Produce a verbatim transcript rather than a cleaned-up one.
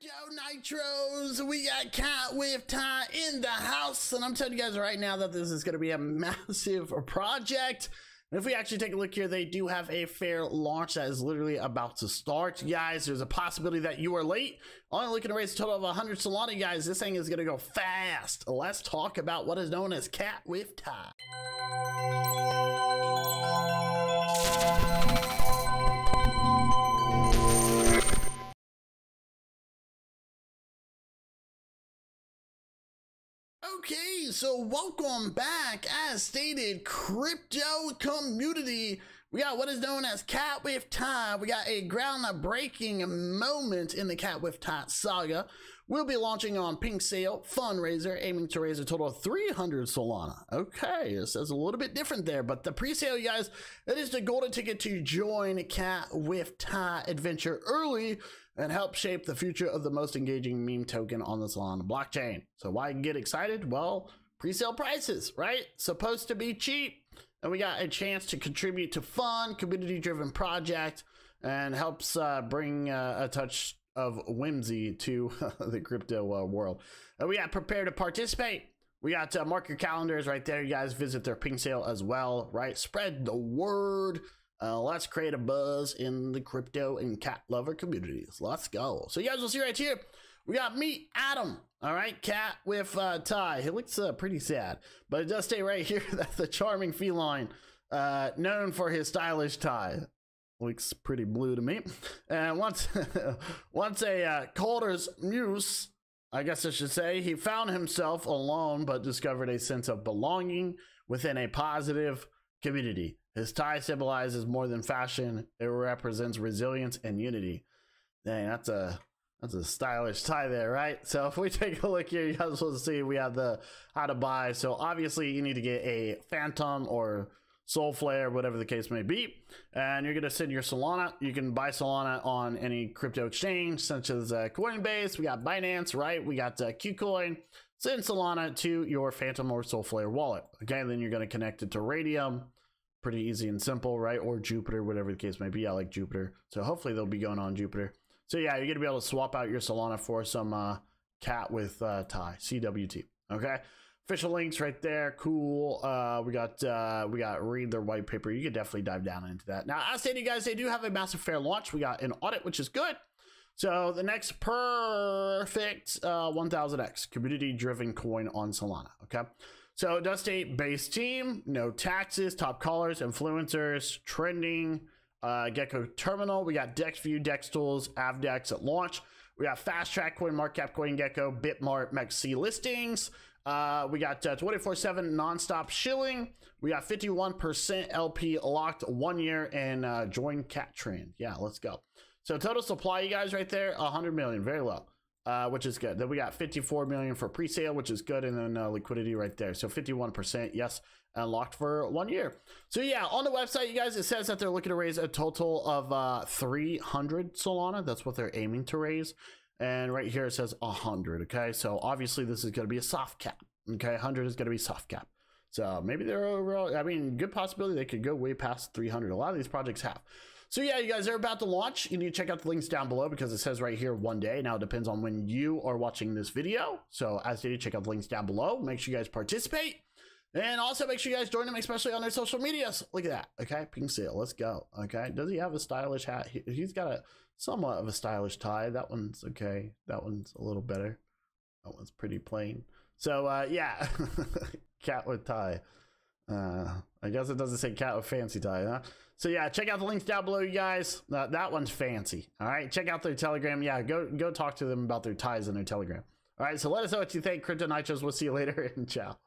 Crypto Nitros, we got CatWifTie in the house, and I'm telling you guys right now that this is going to be a massive project. And if we actually take a look here, they do have a fair launch that is literally about to start. Guys, there's a possibility that you are late. Only looking to raise a total of one hundred Solana, guys. This thing is going to go fast. Let's talk about what is known as CatWifTie. Okay, so welcome back. As stated, crypto community, we got what is known as CatWifTie. We got a groundbreaking moment in the CatWifTie saga. We'll be launching on PinkSale fundraiser, aiming to raise a total of three hundred Solana. Okay, it says a little bit different there, but the pre-sale, you guys, it is the golden ticket to join CatWifTie adventure early and help shape the future of the most engaging meme token on the Solana blockchain. So why get excited? Well, pre-sale prices, right? Supposed to be cheap. And we got a chance to contribute to fun, community-driven project, and helps uh, bring uh, a touch of whimsy to the crypto uh, world. And we got prepare to participate. We got uh, mark your calendars right there. You guys visit their PinkSale as well, right? Spread the word. Uh, let's create a buzz in the crypto and cat lover communities. Let's go. So you guys will see right here. We got me, Adam. All right, cat with uh, tie. He looks uh, pretty sad, but it does stay right here. That's the charming feline, uh, known for his stylish tie. Looks pretty blue to me. And once, once a uh, colder's muse, I guess I should say, he found himself alone, but discovered a sense of belonging within a positive community. His tie symbolizes more than fashion. It represents resilience and unity. Dang, that's a that's a stylish tie there, right? So if we take a look here, you guys will see we have the how to buy. So obviously you need to get a Phantom or Solflare, whatever the case may be, and you're going to send your Solana. You can buy Solana on any crypto exchange, such as uh, Coinbase. We got Binance, right? We got uh, Qcoin. Send Solana to your Phantom or Solflare wallet. Okay, then you're going to connect it to Raydium. Pretty easy and simple, right? Or Jupiter, whatever the case may be. I like Jupiter, so hopefully they'll be going on Jupiter. So yeah, you're gonna be able to swap out your Solana for some uh, cat with uh, tie, C W T. Okay, official links right there. Cool. Uh, we got uh, we got read their white paper. You can definitely dive down into that. Now, I say to you guys, they do have a massive fair launch. We got an audit, which is good. So the next perfect uh, one thousand X community-driven coin on Solana. Okay. So does state based team, no taxes, top callers, influencers, trending, uh, Gecko Terminal. We got DexView, DexTools, Avdex at launch. We got Fast Track Coin, Mark Cap Coin, Gecko, BitMart, Maxi listings. Uh, we got twenty-four seven nonstop shilling. We got fifty-one percent L P locked one year and uh, join cat trend. Yeah, let's go. So total supply, you guys, right there, one hundred million, very low. Uh, which is good. Then we got fifty-four million for pre-sale, which is good, and then uh, liquidity right there. So fifty-one percent, yes, and locked for one year. So yeah, on the website, you guys, it says that they're looking to raise a total of uh, three hundred Solana. That's what they're aiming to raise. And right here it says one hundred. Okay, so obviously this is going to be a soft cap. Okay, one hundred is going to be soft cap. So maybe they're overall. I mean, good possibility they could go way past three hundred. A lot of these projects have. So yeah, you guys are about to launch. You need to check out the links down below because it says right here one day. Now it depends on when you are watching this video. So as stated, check out the links down below. Make sure you guys participate. And also make sure you guys join them, especially on their social medias. Look at that. Okay, PinkSale, let's go. Okay, does he have a stylish hat? He, he's got a somewhat of a stylish tie. That one's okay. That one's a little better. That one's pretty plain. So uh, yeah, cat with tie. Uh, I guess it doesn't say cat with fancy tie, huh? So yeah, check out the links down below, you guys. Uh, that one's fancy. All right, check out their Telegram. Yeah, go go talk to them about their ties in their Telegram. All right, so let us know what you think, Crypto Nitros. We'll see you later, and ciao.